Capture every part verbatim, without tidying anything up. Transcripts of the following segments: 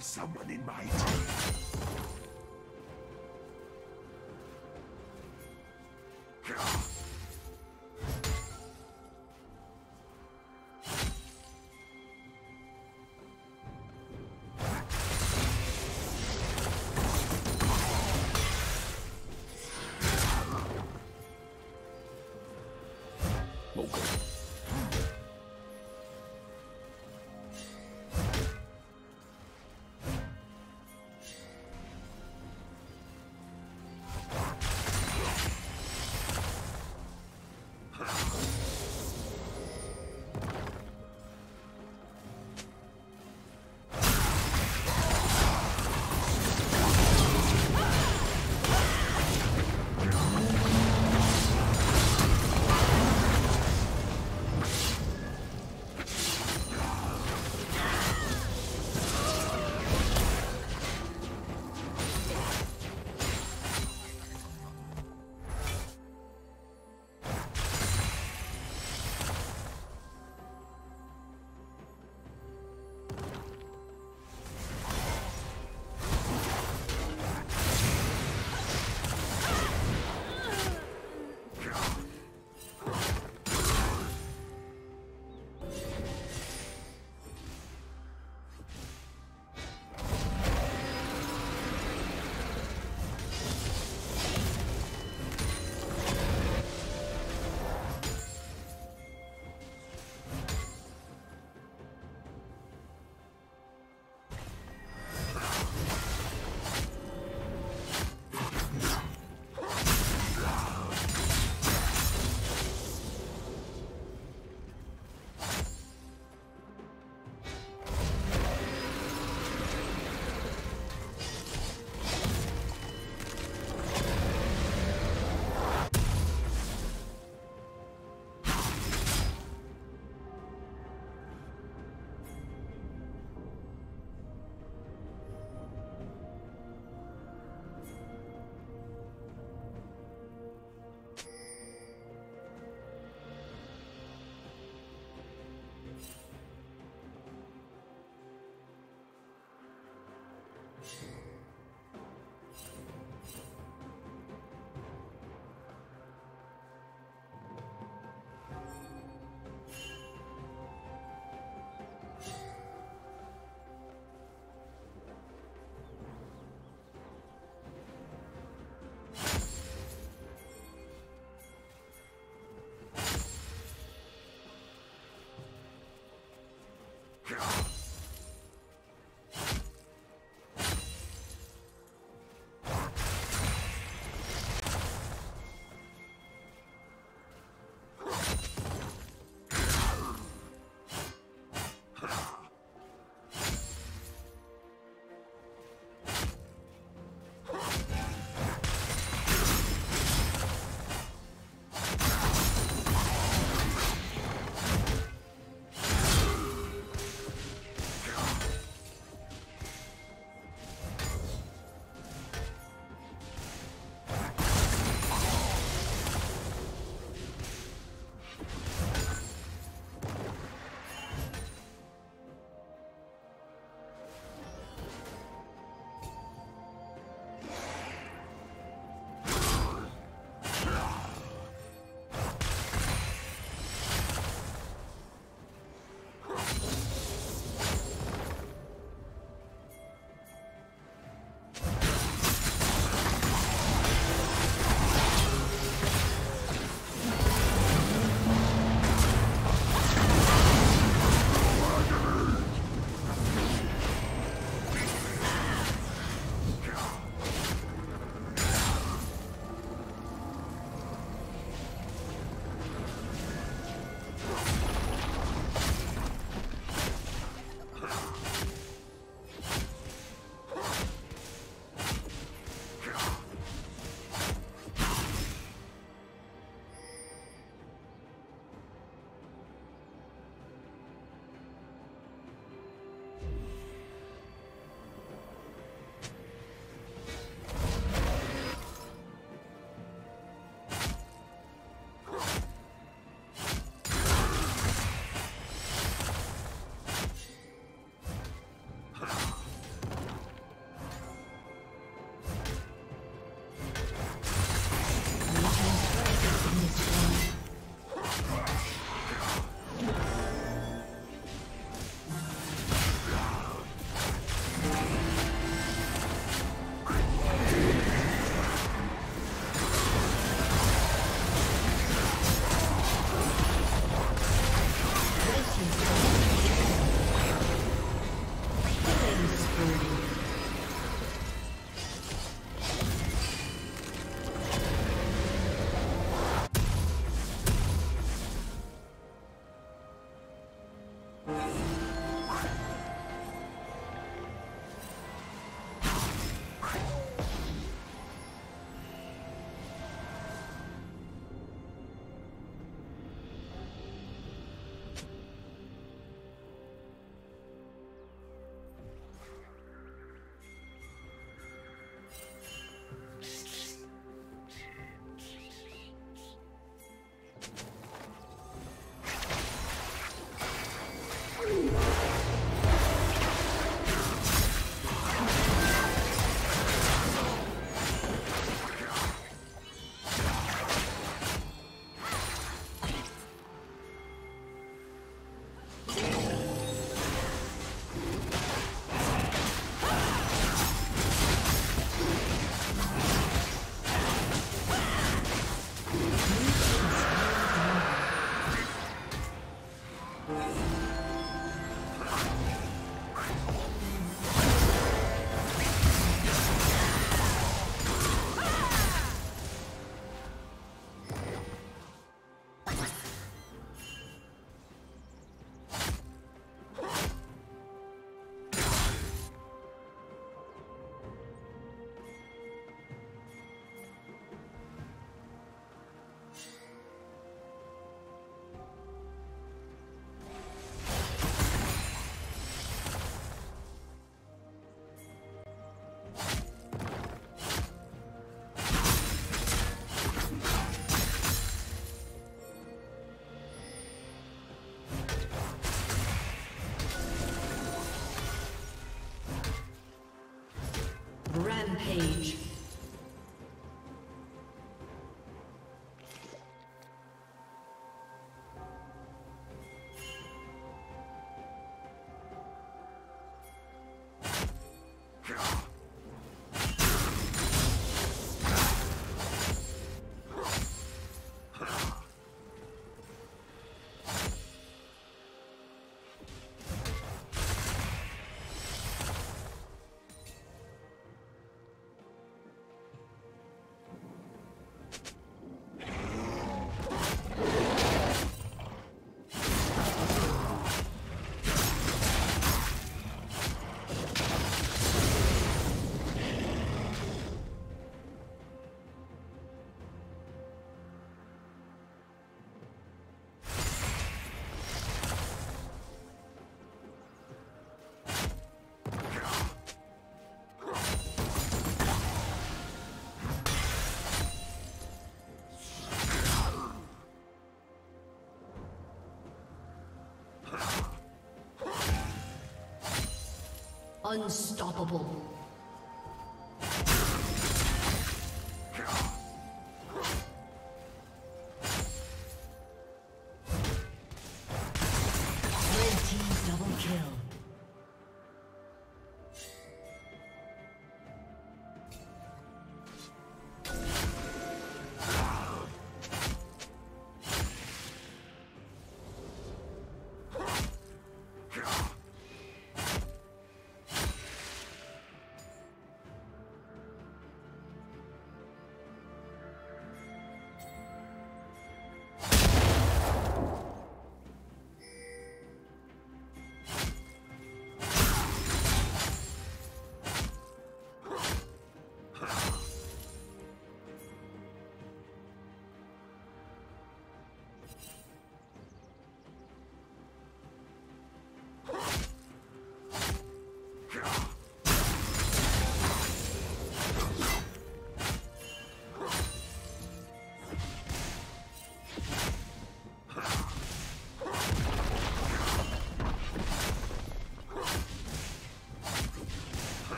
have someone in mind. Unstoppable.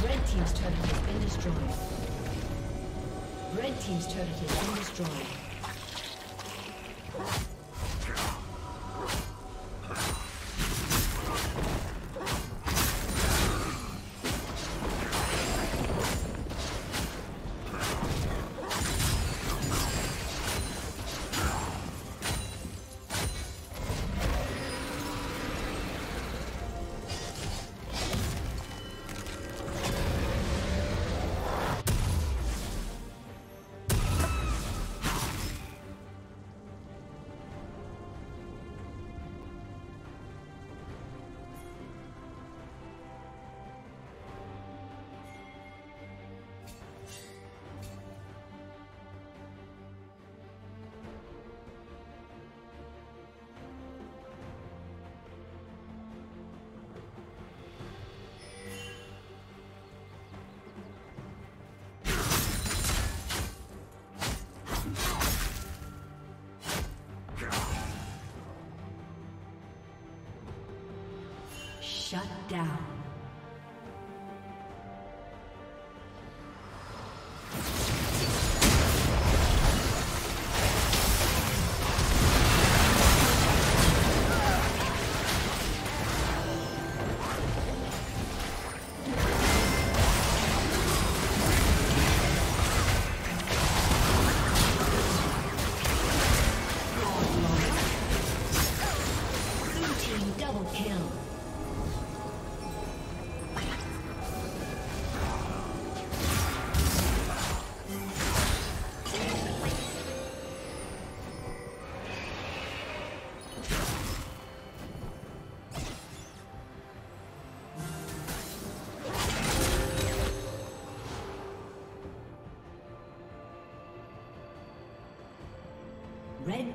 Red team's turret has been destroyed. Shut down. Red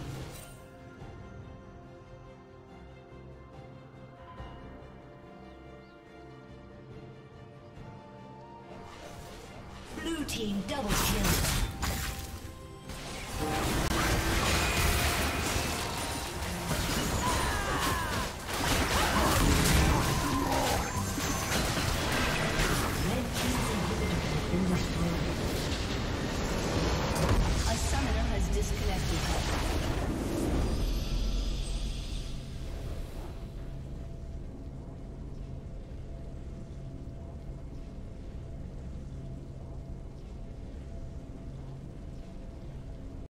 Blue team double kill.